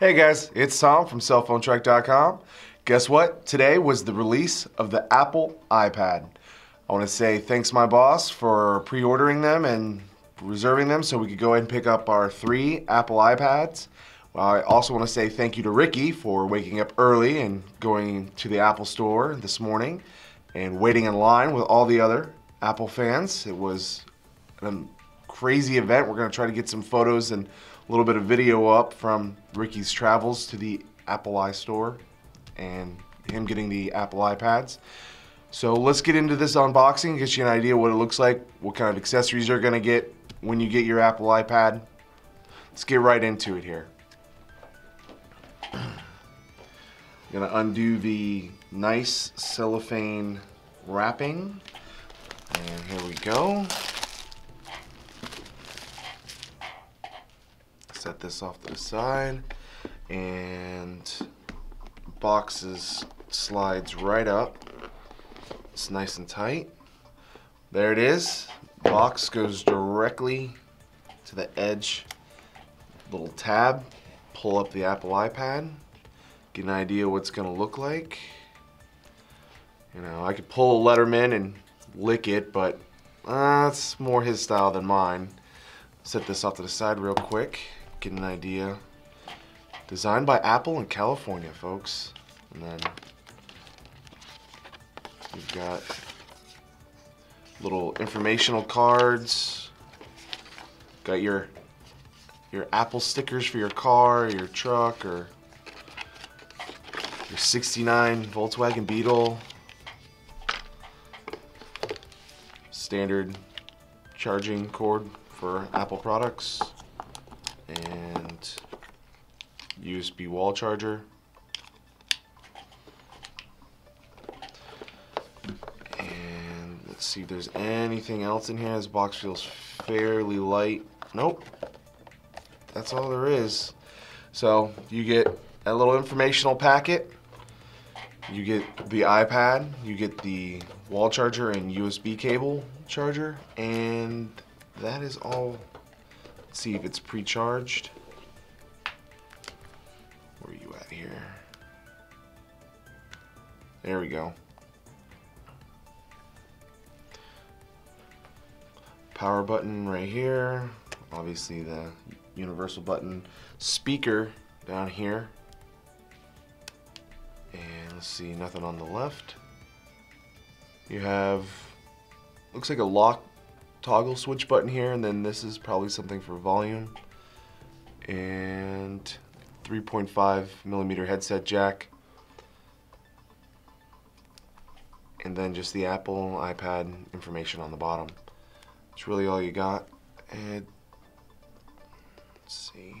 Hey guys, it's Tom from cellphonetrek.com. Guess what? Today was the release of the Apple iPad. I want to say thanks my boss for pre-ordering them and reserving them so we could go ahead and pick up our 3 Apple iPads. I also want to say thank you to Ricky for waking up early and going to the Apple store this morning and waiting in line with all the other Apple fans. It was a crazy event. We're going to try to get some photos and a little bit of video up from Ricky's travels to the Apple iStore and him getting the Apple iPads. So let's get into this unboxing, get you an idea what it looks like, what kind of accessories you're going to get when you get your Apple iPad. Let's get right into it here. I'm going to undo the nice cellophane wrapping, and here we go. Set this off to the side, and boxes slides right up. It's nice and tight. There it is. Box goes directly to the edge. Little tab. Pull up the Apple iPad. Get an idea what it's going to look like. You know, I could pull a Letterman and lick it, but that's more his style than mine. Set this off to the side real quick. Get an idea. Designed by Apple in California, folks. And then we've got little informational cards. Got your Apple stickers for your car, your truck, or your 69 Volkswagen Beetle, standard charging cord for Apple products, and USB wall charger, and let's see if there's anything else in here. This box feels fairly light. Nope, that's all there is. So you get a little informational packet, you get the iPad, you get the wall charger and USB cable charger, and that is all. Let's see if it's pre-charged. Where are you at here? There we go. Power button right here, obviously the universal button, speaker down here. And let's see, nothing on the left. You have, looks like a lock toggle switch button here, and then this is probably something for volume. And 3.5mm headset jack. And then just the Apple iPad information on the bottom. That's really all you got. And let's see.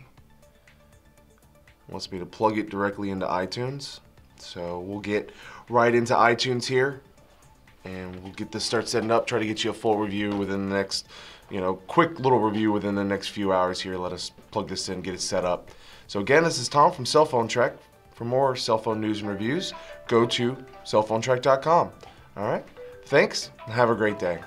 It wants me to plug it directly into iTunes. So we'll get right into iTunes here, and we'll get this start setting up, try to get you a full review within the next, you know, quick little review within the next few hours here. Let us plug this in, get it set up. So again, this is Tom from Cell Phone Trek. For more cell phone news and reviews, go to cellphonetrek.com. All right, thanks, and have a great day.